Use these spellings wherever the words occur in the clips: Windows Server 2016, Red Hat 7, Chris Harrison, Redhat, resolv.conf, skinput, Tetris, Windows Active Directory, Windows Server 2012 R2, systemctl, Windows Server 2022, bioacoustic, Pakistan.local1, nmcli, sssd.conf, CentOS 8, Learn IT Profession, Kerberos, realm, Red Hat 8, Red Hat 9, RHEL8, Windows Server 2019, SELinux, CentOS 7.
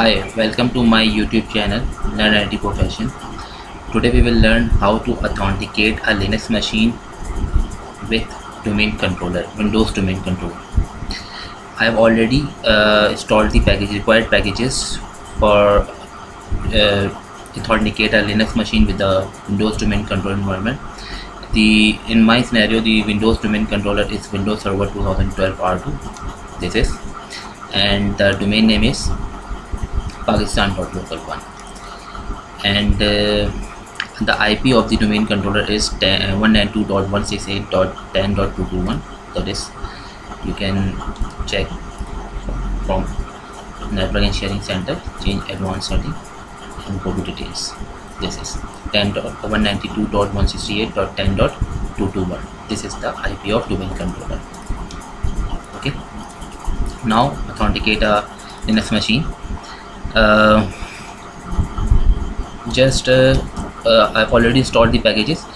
Hi, welcome to my YouTube channel Learn IT Profession. Today we will learn how to authenticate a Linux machine with domain controller, Windows domain controller. I have already installed the required packages for authenticate a Linux machine with the Windows domain controller environment. In my scenario, the Windows domain controller is Windows Server 2012 R2. This is, and the domain name is Pakistan.local1, and the IP of the domain controller is 192.168.10.221. That is, you can check from network and sharing center, change advanced setting and go to details. This is 192.168.10.221. This is the IP of domain controller. Okay, now authenticate a Linux machine. I've already installed the packages,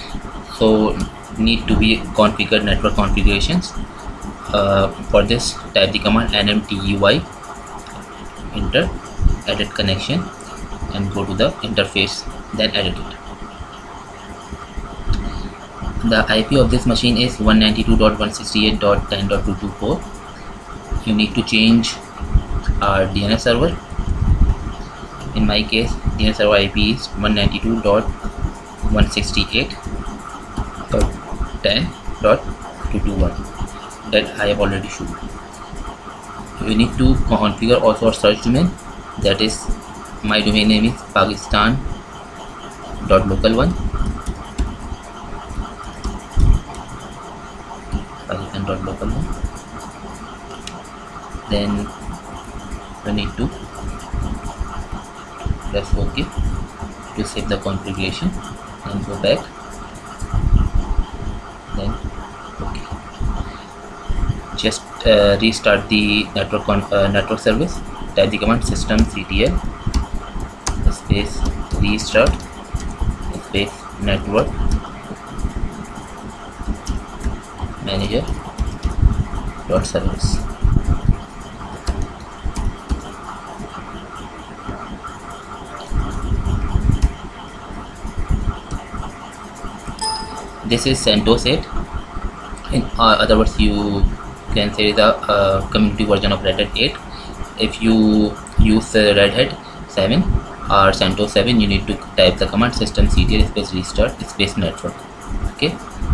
so need to be configured network configurations. For this, type the command nmcli, enter, edit connection, and go to the interface, then edit it. The IP of this machine is 192.168.10.224. You need to change our DNS server. In my case, DNS server IP is 192.168.10.221 that I have already shown. You need to configure also our search domain, that is, my domain name is Pakistan.local1. Then we need to press OK to save the configuration and go back, then OK. Just restart the network service. Type the command systemctl space restart space network manager dot service. This is CentOS 8. In other words, you can say the community version of Red Hat 8. If you use Red Hat 7 or CentOS 7, you need to type the command systemctl space restart space network. Okay.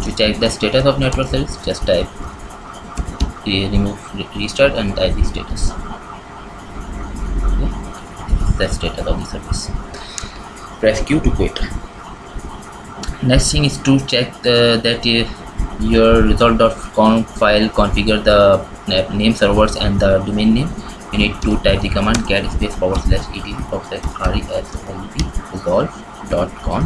To check the status of network service, just type remove restart and type the status. Okay. This is the status of the service. Press Q to quit. Next thing is to check that your resolve.conf file configure the name servers and the domain name. You need to type the command cat space /etc/resolve resolve.conf.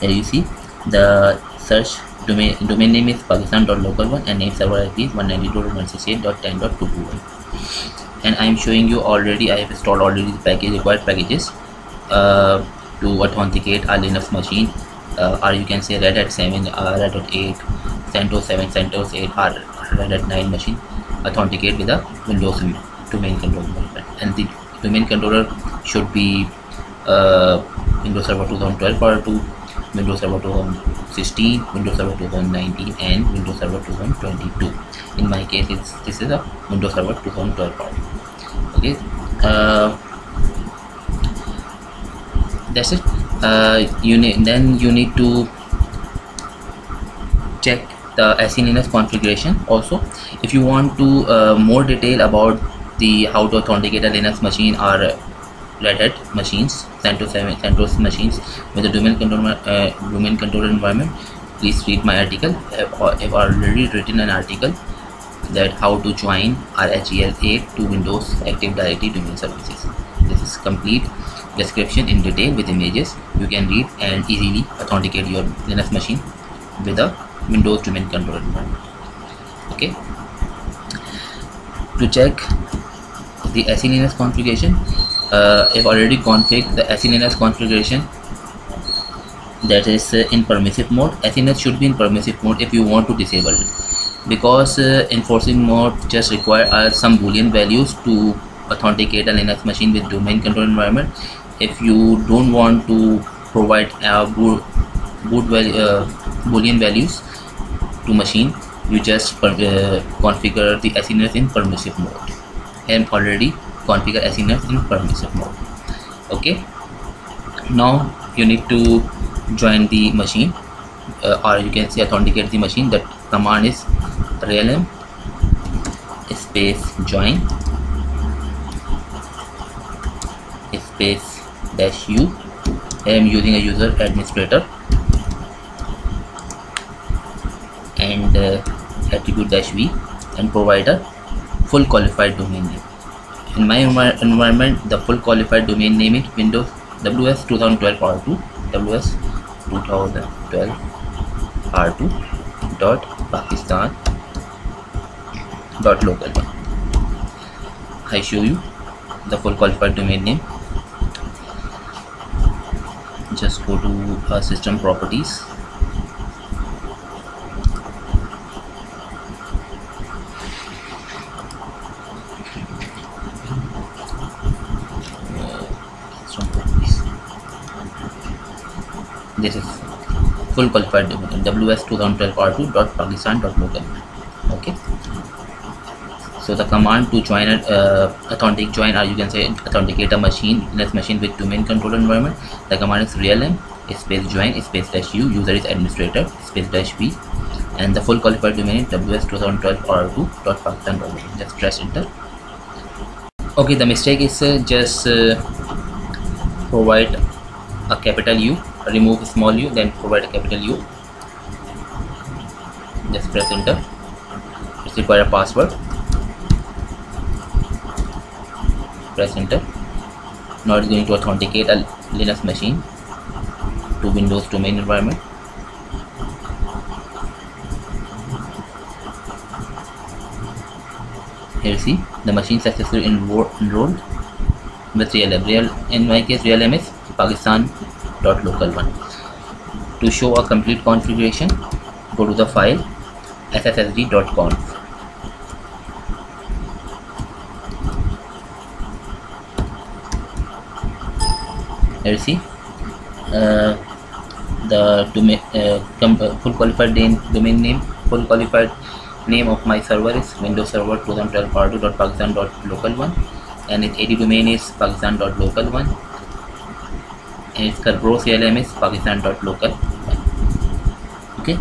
Here you see the search domain name is Pakistan.local1 and name server IP is 192.168.10.221. And I am showing you already, I have installed already the required packages to authenticate a Linux machine, or you can say Red Hat 7, Red Hat 8, CentOS 7, CentOS 8, or Red Hat 9 machine authenticate with a Windows domain controller. And the domain controller should be Windows Server 2012 R2, Windows Server 2016, Windows Server 2019, and Windows Server 2022. In my case, this is a Windows Server 2012 R2. Okay. That's it. Then you need to check the SELinux configuration also. If you want to more detail about the how to authenticate a Linux machine or Red Hat machines, CentOS machines with the domain controller environment, please read my article. I have already written an article that how to join RHEL8 to Windows Active Directory domain services. This is complete description in detail with images. You can read and easily authenticate your Linux machine with a Windows domain controller environment. Okay. To check the SELinux configuration, I've already configured the SELinux configuration, that is in permissive mode. SELinux should be in permissive mode if you want to disable it, because enforcing mode just require some boolean values to authenticate a Linux machine with domain control environment. If you don't want to provide boolean values to machine, you just configure the SELinux in permissive mode. I am already configure SELinux in permissive mode. Okay, now you need to join the machine, or you can say authenticate the machine. That command is realm space join space dash u. I am using a user administrator and attribute dash v, and provide a full qualified domain name. In my environment, the full qualified domain name is Windows WS 2012 R2 WS 2012 R2 dot Pakistan.local1. I show you the full qualified domain name. Just go to system properties, this is full qualified domain ws2012r2.pakistan.local. Okay, so the command to join an authenticate, or you can say authenticate a machine, Linux machine with domain control environment, the command is realm space join space dash u, user is administrator space dash v, and the full qualified domain ws2012r2.pakistan.local. just press enter. Okay, the mistake is just provide a capital U, remove small u, then provide a capital U. Just press enter. It's require a password. Press enter. Now it's going to authenticate a Linux machine to Windows domain environment. Here you see the machine successfully enrolled with realm. In my case, realm is Pakistan.local1. To show a complete configuration, go to the file sssd.conf. Here you see the domain, full qualified domain name. Full qualified name of my server is Windows Server 2012 R2.pakistan.local1, and its AD domain is Pakistan.local1. And its Kerberos realm is Pakistan.local. Okay,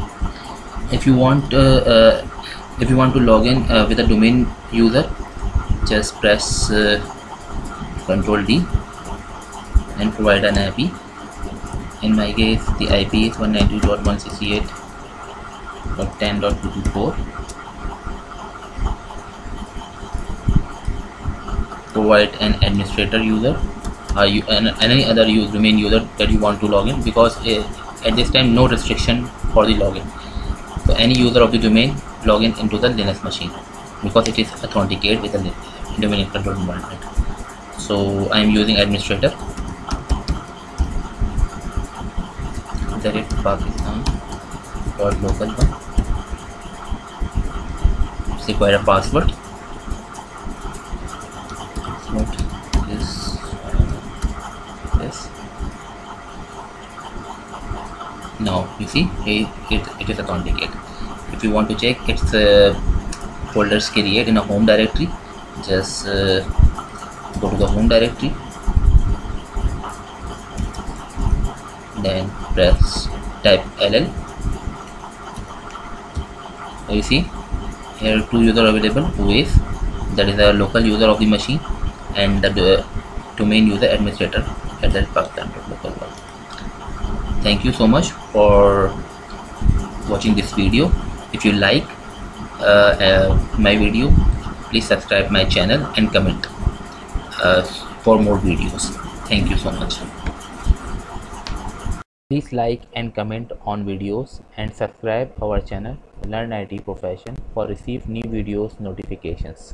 if you want to log in with a domain user, just press Ctrl D and provide an IP. In my case, the IP is 192.168.10.224. Provide an administrator user. Any other domain user that you want to log in, because at this time no restriction for the login, so any user of the domain login into the Linux machine, because it is authenticated with the domain control environment. So I am using administrator, that is Pakistan.local1. It's require a password. Now you see it is authenticated. If you want to check its folders create in a home directory, just go to the home directory, then type ll. You see here two user available, who is that is a local user of the machine and the domain user administrator at that Pakistan.local1. Thank you so much for watching this video. If you like my video, please subscribe my channel and comment for more videos. Thank you so much. Please like and comment on videos and subscribe our channel Learn IT Profession for receive new videos notifications.